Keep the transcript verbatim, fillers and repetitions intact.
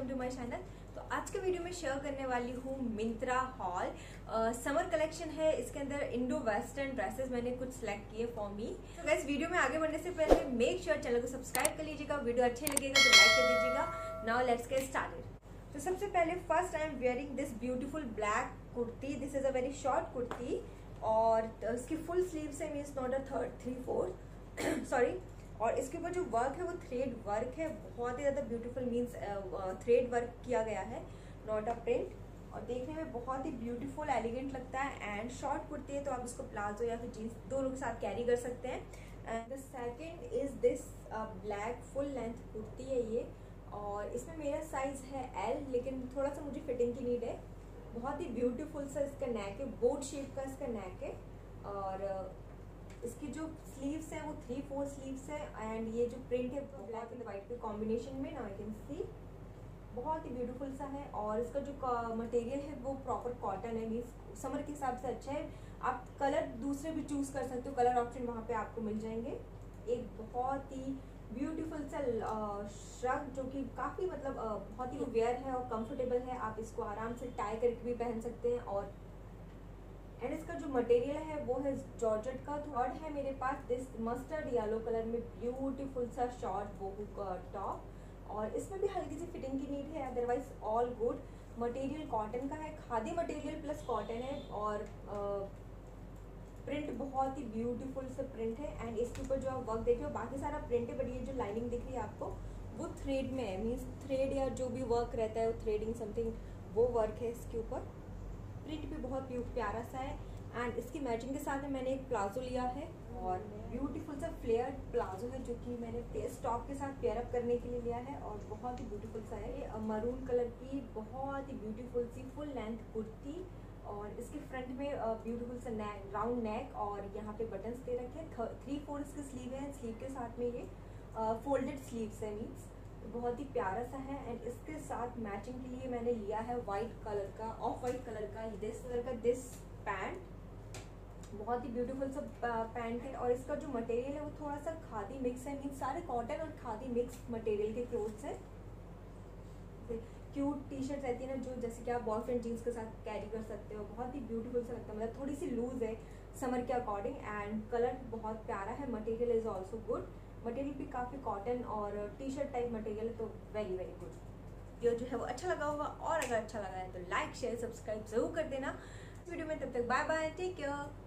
Welcome to my channel. तो आज के वीडियो में शेयर करने वाली हूँ मिंत्रा हॉल समर कलेक्शन है। इसके अंदर इंडो वेस्टर्न ड्रेसेस मैंने कुछ सिलेक्ट किए फॉर मी। तो गाइस वीडियो में आगे बढ़ने से पहले मेक श्योर चैनल को सब्सक्राइब कर लीजिएगा, वीडियो अच्छे लगेगा तो लाइक कर दीजिएगा। Now let's get started. तो सबसे पहले first I am wearing this beautiful black kurti. This is a very short kurti और इसकी फुल स्लीव्स है, means not a third three fourth sorry. और इसके ऊपर जो वर्क है वो थ्रेड वर्क है, बहुत ही ज़्यादा ब्यूटीफुल, मीन्स थ्रेड वर्क किया गया है, नॉट अ प्रिंट। और देखने में बहुत ही ब्यूटीफुल एलिगेंट लगता है। एंड शॉर्ट कुर्ती है तो आप इसको प्लाजो या फिर जीन्स दोनों के साथ कैरी कर सकते हैं। And the second is this black full length kurti है ये, और इसमें मेरा साइज है एल, लेकिन थोड़ा सा मुझे फिटिंग की नीड है। बहुत ही ब्यूटीफुल सा इसका नेक है, बोट शेप का इसका नेक है। और इसकी जो स्लीव्स हैं वो थ्री फोर स्लीव्स हैं। एंड ये जो प्रिंट है वो ब्लैक एंड वाइट के कॉम्बिनेशन में, नाउ यू कैन सी, बहुत ही ब्यूटीफुल सा है। और इसका जो मटेरियल है वो प्रॉपर कॉटन है, मीन्स समर के हिसाब से अच्छा है। आप कलर दूसरे भी चूज कर सकते हो, कलर ऑप्शन वहाँ पे आपको मिल जाएंगे। एक बहुत ही ब्यूटीफुल सा श्रग जो कि काफ़ी मतलब बहुत ही वेयर है और कम्फर्टेबल है। आप इसको आराम से टाई करके भी पहन सकते हैं। और एंड इसका जो मटेरियल है वो है जॉर्जेट का। थर्ड है मेरे पास दिस मस्टर्ड येलो कलर में ब्यूटीफुल सा शॉर्ट बोहू का टॉप, और इसमें भी हल्की सी फिटिंग की नीड है, otherwise all good. Material cotton का है, खादी मटेरियल प्लस कॉटन है। और प्रिंट बहुत ही ब्यूटीफुल सा प्रिंट है। एंड इसके ऊपर जो आप वर्क देख रहे हो बाकी सारा प्रिंट है, बट ये जो लाइनिंग दिख रही है आपको वो थ्रेड में है, मीन्स थ्रेड या जो भी वर्क रहता है वो थ्रेडिंग समथिंग वो वर्क है इसके ऊपर। प्रिंट भी बहुत प्यारा सा है। एंड इसकी मैचिंग के साथ में मैंने एक प्लाजो लिया है, और ब्यूटीफुल सा फ्लेयर प्लाजो है जो कि मैंने पेस्ट टॉप के साथ पेयर अप करने के लिए लिया है, और बहुत ही ब्यूटीफुल सा है। ये मरून कलर की बहुत ही ब्यूटीफुल सी फुल लेंथ कुर्ती, और इसके फ्रंट में ब्यूटीफुल सा नेक, राउंड नेक, और यहाँ पे बटन्स दे रखे हैं। थ्री फोर इसके स्लीव है, स्लीव के साथ में ये फोल्डेड स्लीव्स है, मीन्स बहुत ही प्यारा सा है। एंड इसके साथ मैचिंग के लिए मैंने लिया है वाइट कलर का, ऑफ वाइट कलर का दिस कलर का दिस पैंट, बहुत ही ब्यूटीफुल सा पैंट है। और इसका जो मटेरियल है वो थोड़ा सा खादी मिक्स है, मीन सारे कॉटन और खादी मिक्स मटेरियल के क्लोथ्स है। क्यूट टी शर्ट रहती है ना, जो जैसे कि आप बॉयफ्रेंड जीन्स के साथ कैरी कर सकते हो, बहुत ही ब्यूटीफुल सा लगता है। मतलब थोड़ी सी लूज है समर के अकॉर्डिंग, एंड कलर बहुत प्यारा है। Material is also good, material भी काफ़ी कॉटन और टी शर्ट टाइप मटेरियल है, तो वेरी वेरी गुड। वीडियो जो है वो अच्छा लगा होगा, और अगर अच्छा लगा है तो लाइक शेयर सब्सक्राइब जरूर कर देना। वीडियो में तब तक बाय बाय, टेक केयर।